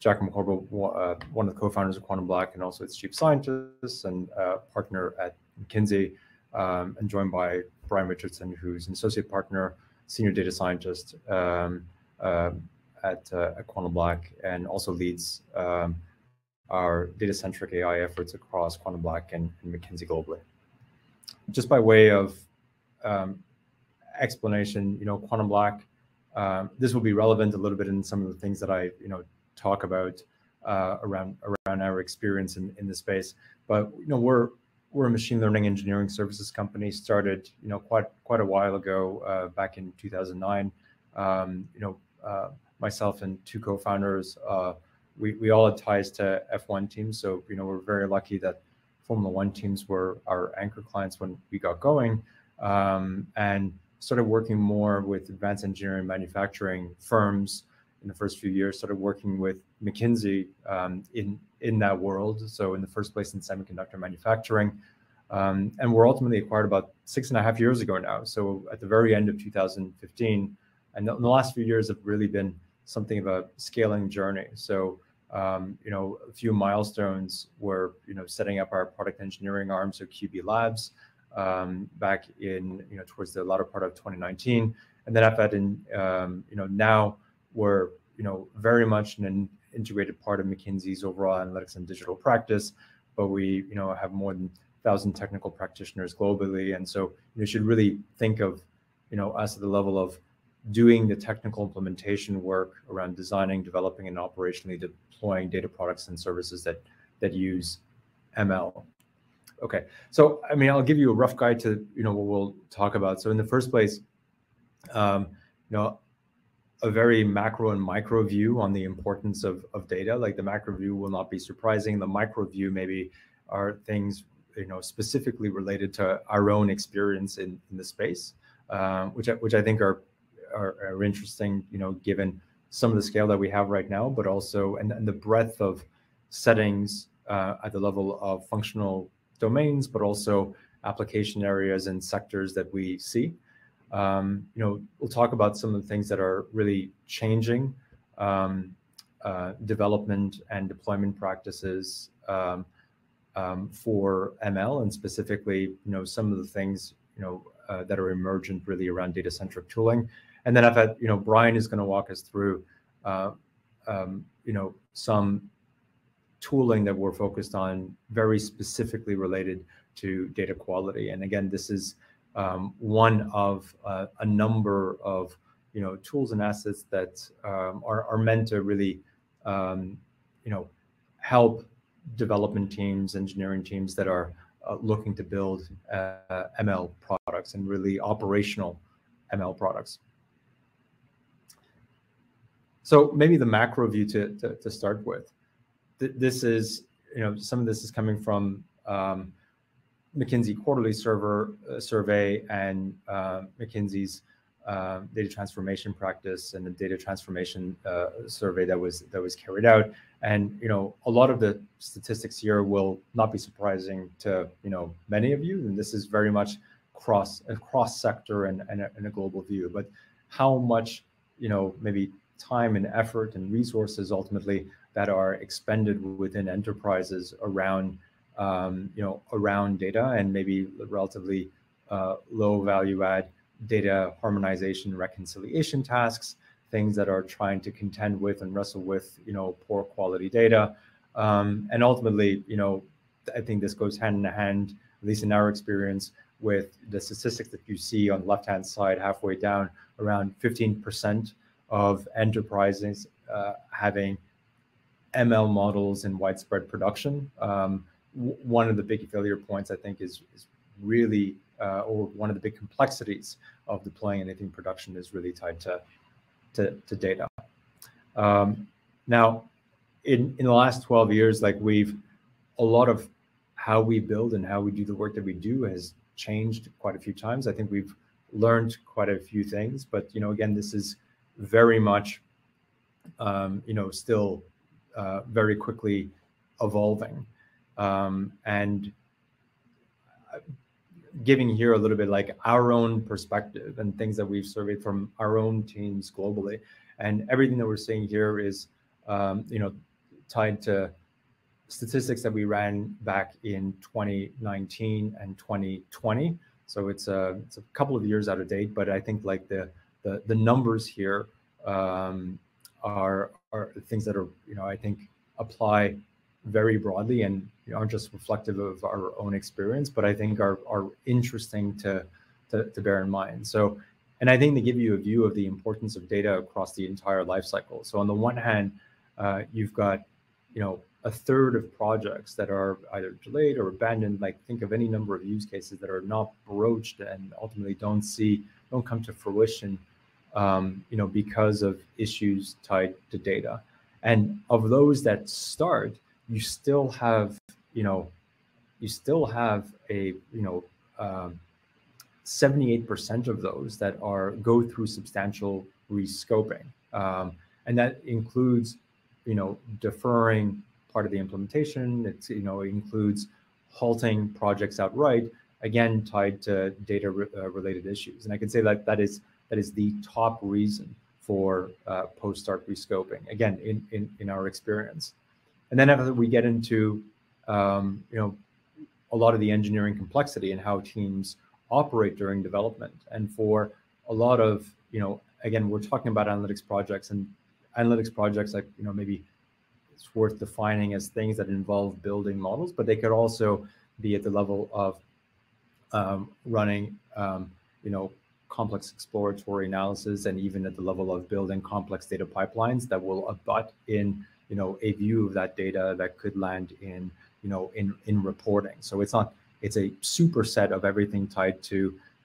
Jacomo Corbo, one of the co-founders of Quantum Black and also its chief scientist and partner at McKinsey, and joined by Bryan Richardson, who's an associate partner, senior data scientist at Quantum Black, and also leads our data-centric AI efforts across Quantum Black and McKinsey globally. Just by way of explanation, Quantum Black, this will be relevant a little bit in some of the things that I, talk about around our experience in the space. But we're a machine learning engineering services company, started quite a while ago, back in 2009. Myself and two co-founders, we all had ties to F1 teams, so we're very lucky that Formula One teams were our anchor clients when we got going, and started working more with advanced engineering manufacturing firms in the first few years, started working with McKinsey in that world. So in the first place in semiconductor manufacturing, and we're ultimately acquired about 6.5 years ago now. So at the very end of 2015, and the last few years have really been something of a scaling journey. So, a few milestones were, setting up our product engineering arm, so QB labs, back in, towards the latter part of 2019. And then after that, now we're, very much an integrated part of McKinsey's overall analytics and digital practice, but we, have more than 1,000 technical practitioners globally. And so you should really think of, us at the level of doing the technical implementation work around designing, developing, and operationally deploying data products and services that use ML. Okay, so I mean, I'll give you a rough guide to what we'll talk about. So in the first place, a very macro and micro view on the importance of data. Like the macro view will not be surprising. The micro view maybe are things specifically related to our own experience in the space, which I think are interesting, given some of the scale that we have right now, but also and the breadth of settings at the level of functional domains, but also application areas and sectors that we see. We'll talk about some of the things that are really changing development and deployment practices for ML, and specifically, some of the things that are emergent really around data-centric tooling. And then I've had, Bryan is going to walk us through, some tooling that we're focused on very specifically related to data quality. And again, this is one of a number of, tools and assets that are meant to really, help development teams, engineering teams that are looking to build ML products and really operational ML products. So maybe the macro view to start with. This is, some of this is coming from McKinsey quarterly survey and McKinsey's data transformation practice and the data transformation survey that was carried out. And a lot of the statistics here will not be surprising to many of you. And this is very much cross sector and a global view. But how much maybe time and effort and resources ultimately that are expended within enterprises around around data, and maybe relatively low value add data harmonization reconciliation tasks, things that are trying to contend with and wrestle with poor quality data, and ultimately I think this goes hand in hand, at least in our experience, with the statistics that you see on the left hand side halfway down, around 15% of enterprises having ML models in widespread production. One of the big failure points, I think, is really, or one of the big complexities of deploying anything in production is really tied to data. Now, in the last 12 years, like a lot of how we build and how we do the work that we do has changed quite a few times. I think we've learned quite a few things, but again, this is very much, still very quickly evolving. And giving here a little bit like our own perspective and things that we've surveyed from our own teams globally. And everything that we're seeing here is, tied to statistics that we ran back in 2019 and 2020. So it's a couple of years out of date, but I think like the numbers here are things that are, you know, I think apply very broadly and aren't just reflective of our own experience, but I think are interesting to bear in mind. So, and I think they give you a view of the importance of data across the entire life cycle. So on the one hand, you've got, you know, a third of projects that are either delayed or abandoned. Like think of any number of use cases that are not broached and ultimately don't come to fruition, you know, because of issues tied to data. And of those that start, you still have, you know, a, you know, 78% of those that go through substantial rescoping, and that includes, you know, deferring part of the implementation. It's, you know, it includes halting projects outright, again tied to data related issues. And I can say that that is the top reason for post-start rescoping, again, in our experience. And then after we get into, you know, a lot of the engineering complexity and how teams operate during development. And for a lot of, you know, again, we're talking about analytics projects, and analytics projects, like, you know, maybe it's worth defining as things that involve building models, but they could also be at the level of running, you know, complex exploratory analysis, and even at the level of building complex data pipelines that will abut in, you know, a view of that data that could land in, you know, in reporting. So it's a superset of everything tied to,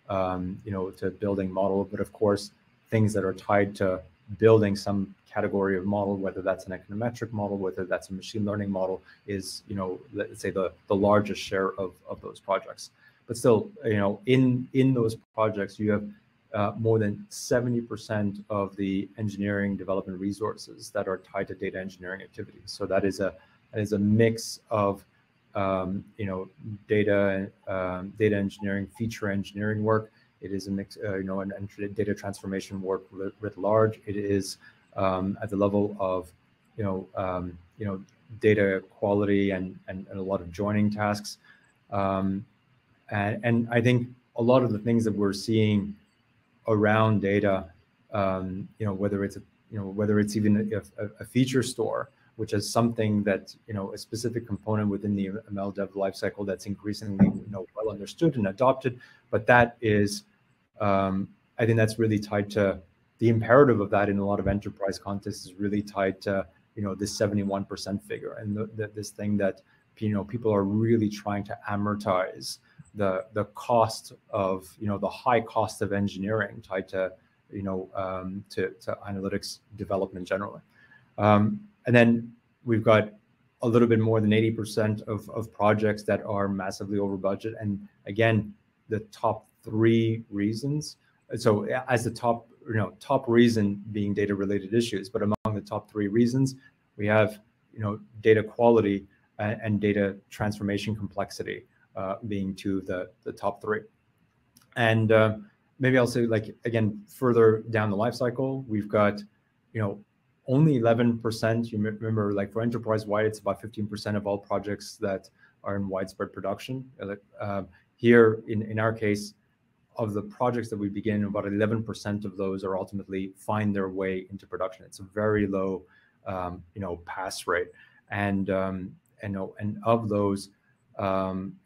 you know, to building model, but of course, things that are tied to building some category of model, whether that's an econometric model, whether that's a machine learning model, is, you know, let's say the largest share of those projects. But still, you know, in those projects, you have more than 70% of the engineering development resources that are tied to data engineering activities. So that is a mix of, you know, data engineering, feature engineering work. It is a mix, you know, and data transformation work writ large. It is at the level of, you know, data quality and a lot of joining tasks. And I think a lot of the things that we're seeing around data, you know, whether it's even a feature store, which is something that, you know, a specific component within the ML dev lifecycle that's increasingly, you know, well understood and adopted. But that is, I think that's really tied to the imperative of that in a lot of enterprise contexts, is really tied to, you know, this 71% figure, and this thing that, you know, people are really trying to amortize the cost of, you know, the high cost of engineering tied to, you know, to analytics development generally. And then we've got a little bit more than 80% of projects that are massively over budget. And again, the top three reasons. So as the top, you know, top reason being data related issues, but among the top three reasons, we have, you know, data quality and data transformation complexity being two of the top three. And maybe I'll say, like, again, further down the life cycle, we've got, you know, only 11%. You remember, like, for enterprise-wide, it's about 15% of all projects that are in widespread production. Here, in our case, of the projects that we begin, about 11% of those are ultimately find their way into production. It's a very low, you know, pass rate. And of those, you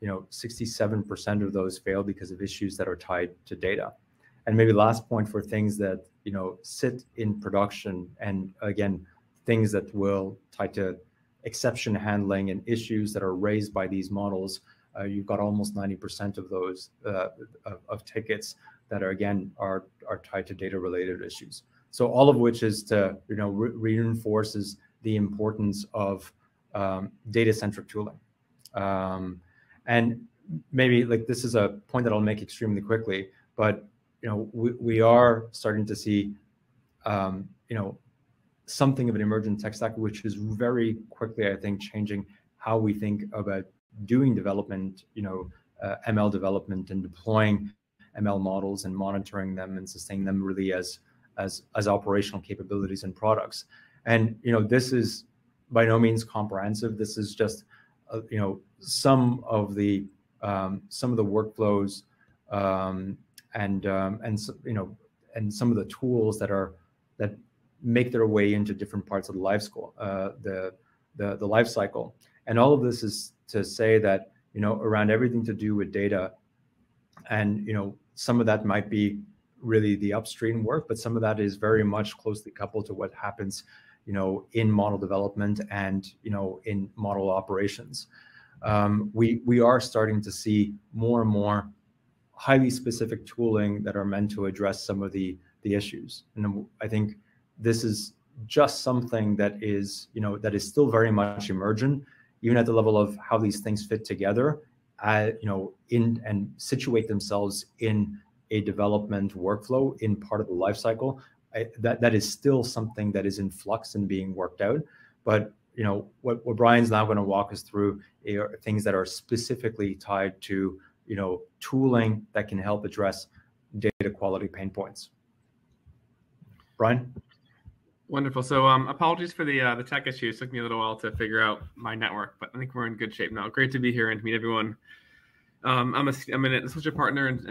know, 67% of those fail because of issues that are tied to data. And maybe last point, for things that, you know, sit in production, and again, things that will tie to exception handling and issues that are raised by these models, you've got almost 90% of those of tickets that are, again, are tied to data related issues. So all of which is to, you know, reinforces the importance of data centric tooling. And maybe, like, this is a point that I'll make extremely quickly, but, you know, we are starting to see, you know, something of an emergent tech stack, which is very quickly, I think, changing how we think about doing development, you know, ML development, and deploying ML models and monitoring them and sustaining them really as operational capabilities and products. And, you know, this is by no means comprehensive. This is just, some of the workflows and some of the tools that are that make their way into different parts of the life cycle, the life cycle. And all of this is to say that around everything to do with data, and some of that might be really the upstream work, but some of that is very much closely coupled to what happens in model development and in model operations. We are starting to see more and more highly specific tooling that are meant to address some of the issues. And I think this is just something that is, that is still very much emergent, even at the level of how these things fit together, in and situate themselves in a development workflow in part of the life cycle. That is still something that is in flux and being worked out. But what Bryan's now going to walk us through are things that are specifically tied to tooling that can help address data quality pain points. Bryan? Wonderful. So apologies for the tech issues. It took me a little while to figure out my network, but I think we're in good shape now. Great to be here and to meet everyone. I'm an associate partner and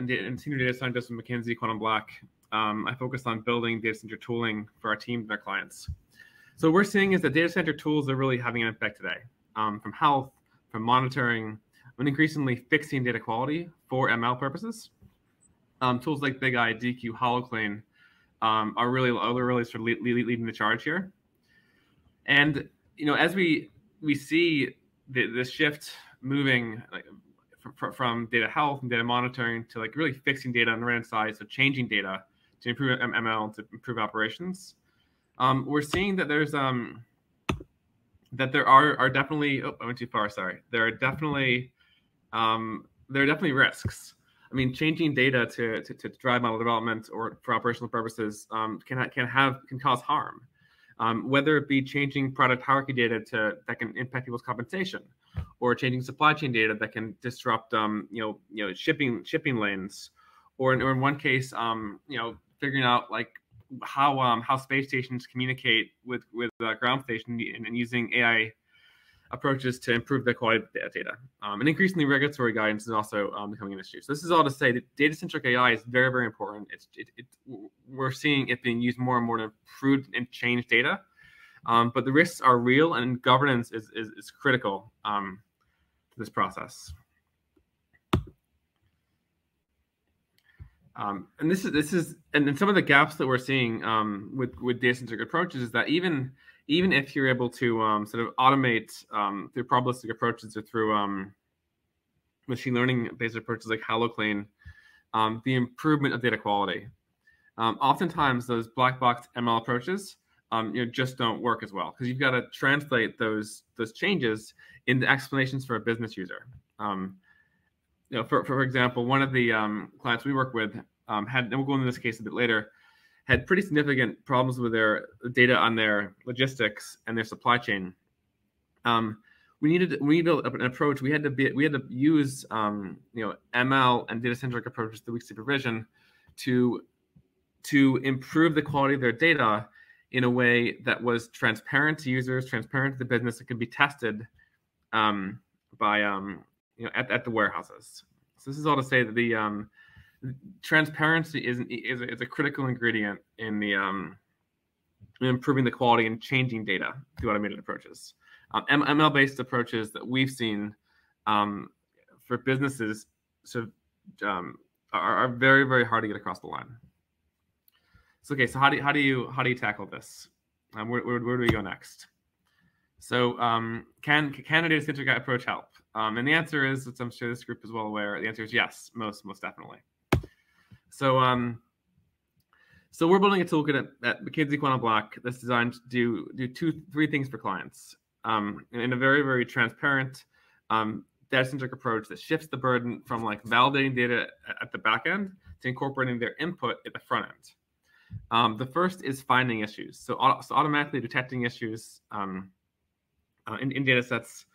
senior data scientist with McKinsey Quantum Black. I focus on building data center tooling for our teams and our clients. So what we're seeing is that data center tools are really having an effect today, from health, from monitoring, and increasingly fixing data quality for ML purposes. Tools like BigEye, DQ, HoloClean are really sort of leading the charge here. And as we see the shift moving from data health and data monitoring to really fixing data on the random side, so changing data to improve ML, to improve operations. We're seeing that there's there are definitely I went too far, sorry. There are definitely risks. I mean, changing data to drive model development or for operational purposes can cause harm. Whether it be changing product hierarchy data that can impact people's compensation, or changing supply chain data that can disrupt shipping lanes, or in one case figuring out how space stations communicate with ground stations and using AI approaches to improve the quality of data. And increasingly regulatory guidance is also becoming an issue. So this is all to say that data-centric AI is very, very important. We're seeing it being used more and more to improve and change data, but the risks are real, and governance is critical to this process. And and some of the gaps that we're seeing with data-centric approaches is that even if you're able to sort of automate through probabilistic approaches or through machine learning-based approaches like HoloClean, the improvement of data quality. Oftentimes, those black box ML approaches just don't work as well, because you've got to translate those changes into explanations for a business user. For example, one of the clients we work with had, and we'll go into this case a bit later, had pretty significant problems with their data on their logistics and their supply chain. We needed an approach. We had to use ML and data-centric approaches to weak supervision to improve the quality of their data in a way that was transparent to users, transparent to the business, that could be tested at the warehouses. So this is all to say that the transparency is a critical ingredient in the improving the quality and changing data through automated approaches. ML-based approaches that we've seen for businesses sort of, are very, very hard to get across the line. So okay, so how do you tackle this? Where do we go next? So can a data-centric approach help? And the answer is, which I'm sure this group is well aware, the answer is yes, most definitely. So so we're building a toolkit at McKinsey Quantum Black that's designed to do three things for clients in a very, very transparent data-centric approach that shifts the burden from validating data at the back end to incorporating their input at the front end. The first is finding issues. So automatically detecting issues in data sets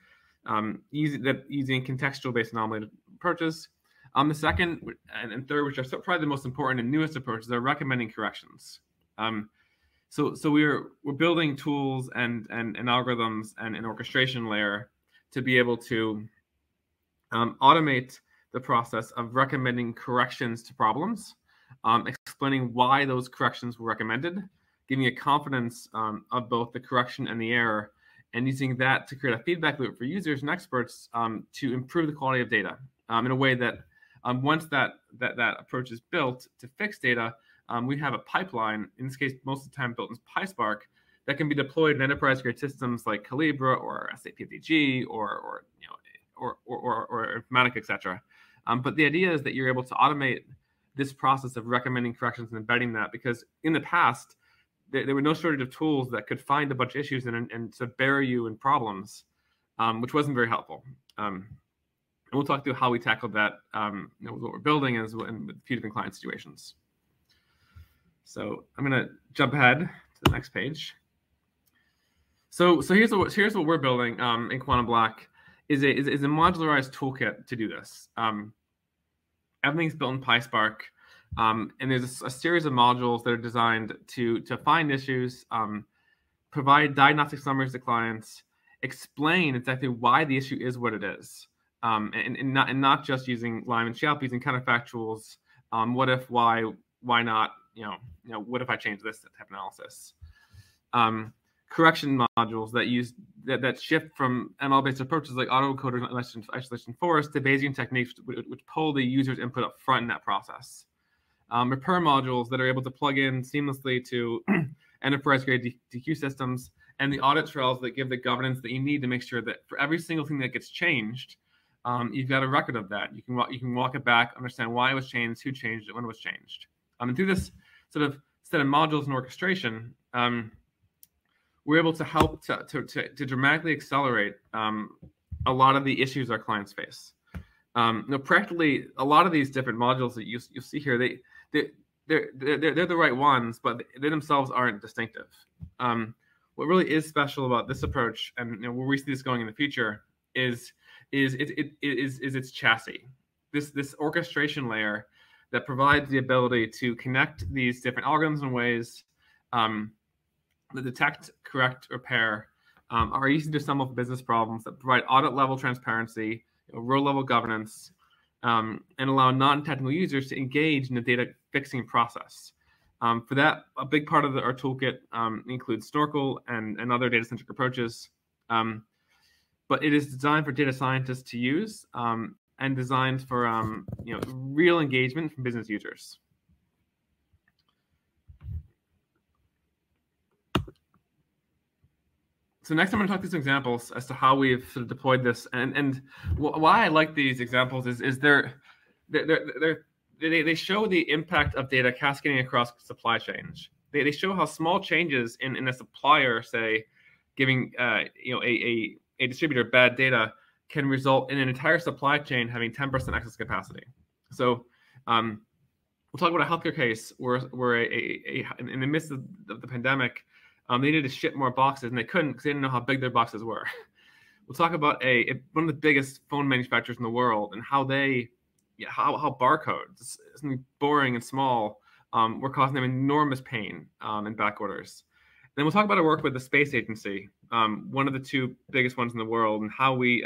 using contextual-based anomaly approaches. The second and third, which are probably the most important and newest approaches, are recommending corrections. So we're building tools and algorithms and an orchestration layer to be able to automate the process of recommending corrections to problems, explaining why those corrections were recommended, giving a confidence of both the correction and the error, and using that to create a feedback loop for users and experts to improve the quality of data in a way that once that approach is built to fix data, we have a pipeline, in this case, most of the time built in PySpark, that can be deployed in enterprise-grade systems like Calibra or SAP FDG or Matic, et cetera. But the idea is that you're able to automate this process of recommending corrections and embedding that, because in the past, there were no shortage of tools that could find a bunch of issues and to bury you in problems, which wasn't very helpful. And we'll talk through how we tackled that with what we're building and with a few different client situations. So I'm going to jump ahead to the next page. So here's what we're building in Quantum Black is a modularized toolkit to do this. Everything's built in PySpark, and there's a series of modules that are designed to find issues, provide diagnostic summaries to clients, explain exactly why the issue is what it is, and not just using Lyme and SHAP, using counterfactuals, what if, why not, you know, what if I change this type of analysis? Correction modules that shift from ML-based approaches like autoencoder and isolation forest to Bayesian techniques, which pull the user's input up front in that process. Repair modules that are able to plug in seamlessly to enterprise-grade DQ systems, and the audit trails that give the governance that you need to make sure that for every single thing that gets changed, you've got a record of that. You can walk it back, understand why it was changed, who changed it, when it was changed. And through this sort of set of modules and orchestration, we're able to help to dramatically accelerate a lot of the issues our clients face. You know, practically, a lot of these different modules that you see here, they're the right ones, but they themselves aren't distinctive. What really is special about this approach, and where we see this going in the future, is its chassis. This orchestration layer that provides the ability to connect these different algorithms and ways. The detect, correct, repair are easy to sum up business problems that provide audit-level transparency, row-level governance, and allow non-technical users to engage in the data fixing process. For that, a big part of our toolkit includes Snorkel and other data-centric approaches, but it is designed for data scientists to use and designed for real engagement from business users. So next I'm going to talk through some examples as to how we've sort of deployed this, and why I like these examples is they show the impact of data cascading across supply chains. They show how small changes in a supplier, say, giving a distributor bad data, can result in an entire supply chain having 10% excess capacity. So we'll talk about a healthcare case where in the midst of the pandemic. They needed to ship more boxes, and they couldn't because they didn't know how big their boxes were. We'll talk about one of the biggest phone manufacturers in the world and how barcodes, something boring and small, were causing them enormous pain in back orders. Then we'll talk about our work with the space agency, one of the two biggest ones in the world, and how we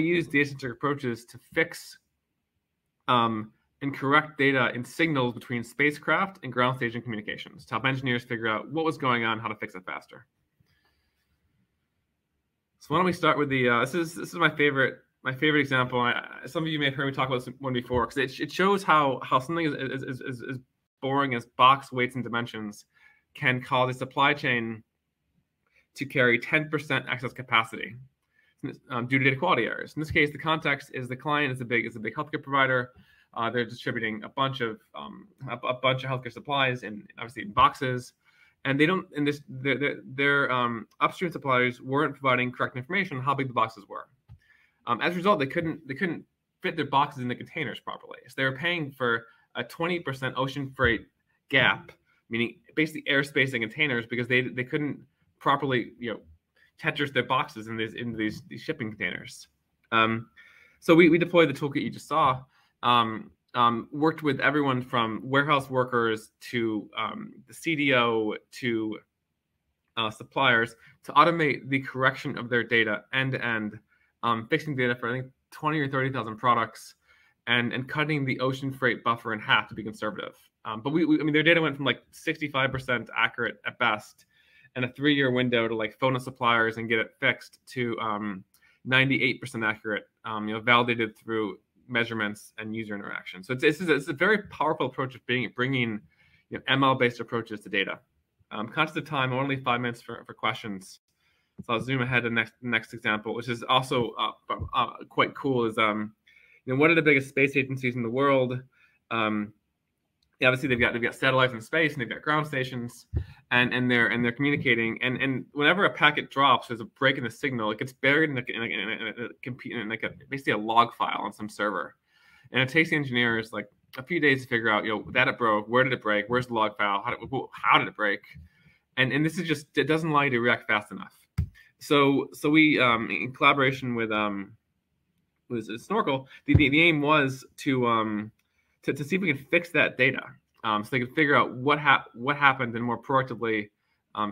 use data-centric approaches to fix and correct data and signals between spacecraft and ground station communications to help engineers figure out what was going on, how to fix it faster. So why don't we start with the this is my favorite example. Some of you may have heard me talk about this one before, because it shows how something as boring as box weights and dimensions can cause a supply chain to carry 10% excess capacity due to data quality errors. In this case, the context is the client is a big healthcare provider. They're distributing a bunch of healthcare supplies and obviously in boxes, and they don't. And their upstream suppliers weren't providing correct information on how big the boxes were. As a result, they couldn't fit their boxes in the containers properly. So they were paying for a 20% ocean freight gap, meaning basically airspace in containers, because they couldn't properly Tetris their boxes in these shipping containers. So we deployed the toolkit you just saw. worked with everyone from warehouse workers to the CDO to suppliers to automate the correction of their data end to end, fixing data for I think 20 or 30,000 products, and cutting the ocean freight buffer in half to be conservative. But I mean, their data went from like 65% accurate at best in a 3-year window to like phone the suppliers and get it fixed to 98% accurate, you know, validated through measurements and user interaction. So it's a very powerful approach of bringing, you know, ML-based approaches to data. Conscious of time, only 5 minutes for questions. So I'll zoom ahead to next example, which is also quite cool. Is you know, one of the biggest space agencies in the world. Yeah, obviously, they've got satellites in space, and they've got ground stations, and they're communicating. And whenever a packet drops, there's a break in the signal. It gets buried in basically a log file on some server, and it takes the engineers like a few days to figure out, you know, that it broke. Where did it break? Where's the log file? How did it break? And this is just, it doesn't allow you to react fast enough. So we, in collaboration with Snorkel, the aim was to see if we could fix that data, so they could figure out what happened and more proactively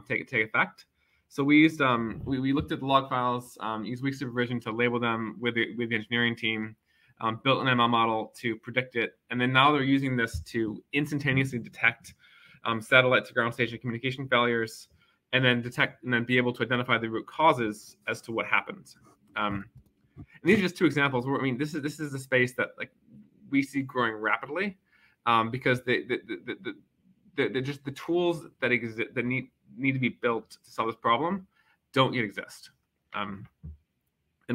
take effect. So we used we looked at the log files, used weak supervision to label them with the engineering team, built an ML model to predict it, and then now they're using this to instantaneously detect satellite to ground station communication failures, and then be able to identify the root causes as to what happened. And these are just two examples where, I mean, this is a space that like we see growing rapidly, because the tools that exist that need to be built to solve this problem don't yet exist, and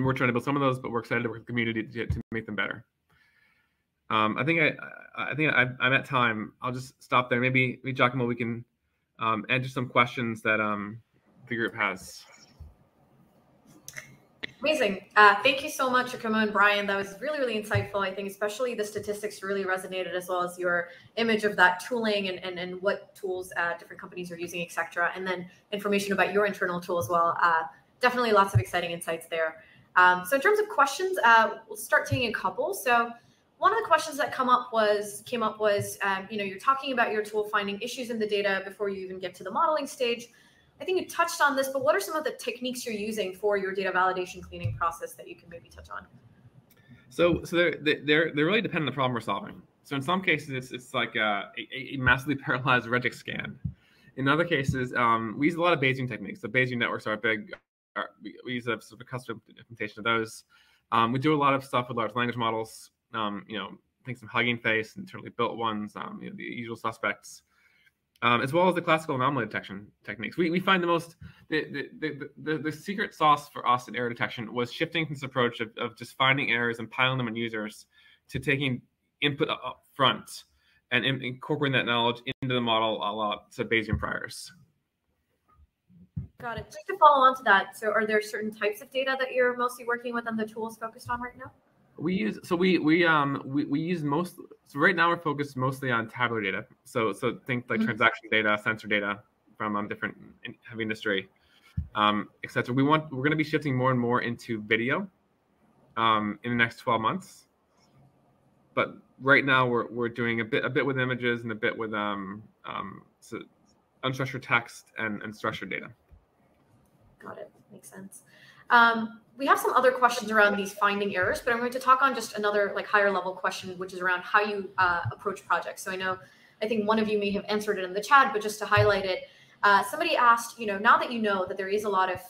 we're trying to build some of those. But we're excited to work with the community to make them better. I think I'm at time. I'll just stop there. Maybe Giacomo, we can answer some questions that the group has. Amazing. Thank you so much, Jacomo and Bryan. That was really, really insightful. I think especially the statistics really resonated, as well as your image of that tooling and what tools different companies are using, etc. And then information about your internal tool as well. Definitely lots of exciting insights there. So in terms of questions, we'll start taking a couple. So one of the questions that came up was, you know, you're talking about your tool finding issues in the data before you even get to the modeling stage. I think you touched on this, but what are some of the techniques you're using for your data validation cleaning process that you can maybe touch on? So they're really dependent on the problem we're solving. So in some cases, it's like a massively parallelized regex scan. In other cases, we use a lot of Bayesian techniques. The Bayesian networks are big. We use a sort of a custom implementation of those. We do a lot of stuff with large language models. You know, I think some Hugging Face, internally built ones, you know, the usual suspects. As well as the classical anomaly detection techniques. We find the secret sauce for us in error detection was shifting from this approach of just finding errors and piling them on users to taking input up front and incorporating that knowledge into the model a lot, so Bayesian priors. Got it. Just to follow on to that, so are there certain types of data that you're mostly working with and the tools focused on right now? So right now we're focused mostly on tabular data. So think like transaction data, sensor data from different heavy industry, et cetera. We're going to be shifting more and more into video in the next 12 months. But right now we're doing a bit with images and a bit with so unstructured text and structured data. Got it. Makes sense. We have some other questions around these finding errors, but I'm going to talk on just another like higher level question, which is around how you approach projects. So I think one of you may have answered it in the chat, but just to highlight it, somebody asked, you know, now that you know that there is a lot of,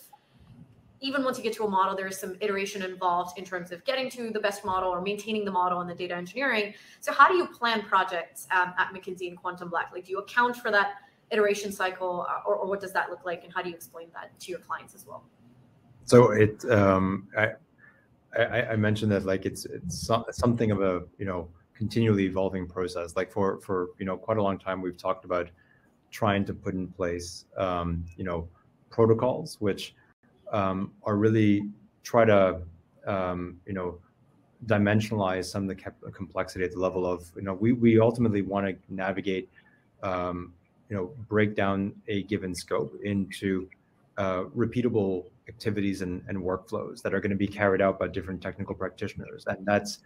even once you get to a model, there is some iteration involved in terms of getting to the best model or maintaining the model and the data engineering. So how do you plan projects at McKinsey and Quantum Black? Like, do you account for that iteration cycle, or what does that look like, and how do you explain that to your clients as well? So it, I mentioned that like it's something of a, you know, continually evolving process. Like for you know, quite a long time we've talked about trying to put in place you know, protocols which are really try to you know, dimensionalize some of the complexity at the level of, you know, we ultimately want to navigate you know, break down a given scope into repeatable activities and workflows that are going to be carried out by different technical practitioners, and that's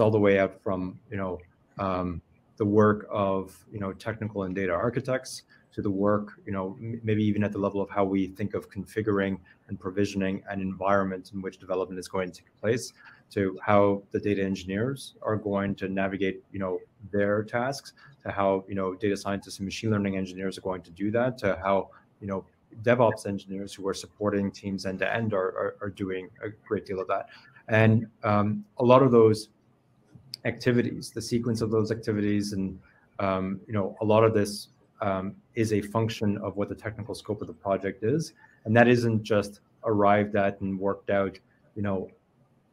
all the way up from, you know, the work of, technical and data architects, to the work, maybe even at the level of how we think of configuring and provisioning an environment in which development is going to take place, to how the data engineers are going to navigate, their tasks, to how, data scientists and machine learning engineers are going to do that, to how, DevOps engineers who are supporting teams end to end are doing a great deal of that. And a lot of those activities, the sequence of those activities, and, a lot of this is a function of what the technical scope of the project is. And that isn't just arrived at and worked out,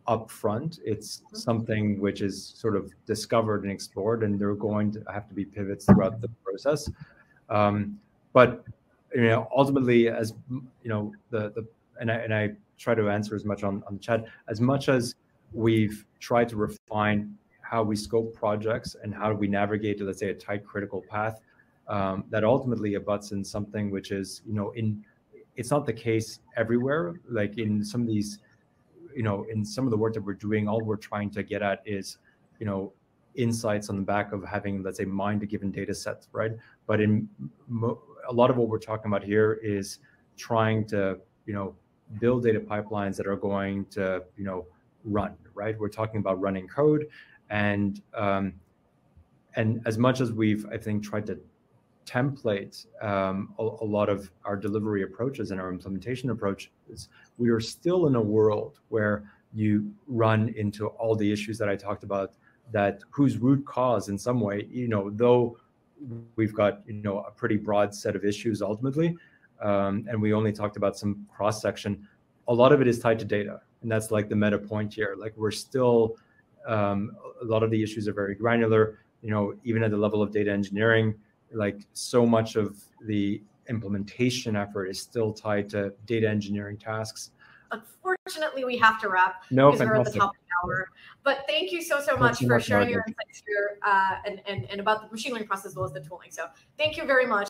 up front. It's something which is sort of discovered and explored, and there are going to have to be pivots throughout the process. But ultimately, as and I try to answer as much on the chat, as much as we've tried to refine how we scope projects and how we navigate, let's say, a tight critical path, that ultimately abuts in something which is, it's not the case everywhere. Like in some of these, in some of the work that we're doing, all we're trying to get at is, insights on the back of having, let's say, mined a given data set, right? But in a lot of what we're talking about here is trying to, build data pipelines that are going to, run, right? We're talking about running code, and as much as we've, I think, tried to template a lot of our delivery approaches and our implementation approaches, we are still in a world where you run into all the issues that I talked about, that whose root cause in some way, though we've got, a pretty broad set of issues ultimately, and we only talked about some cross-section, a lot of it is tied to data. And that's like the meta point here. Like we're still, a lot of the issues are very granular, even at the level of data engineering, like so much of the implementation effort is still tied to data engineering tasks. Unfortunately, we have to wrap because we're at the top of the hour. But thank you so much for sharing your insights here and about the machine learning process as well as the tooling. So thank you very much.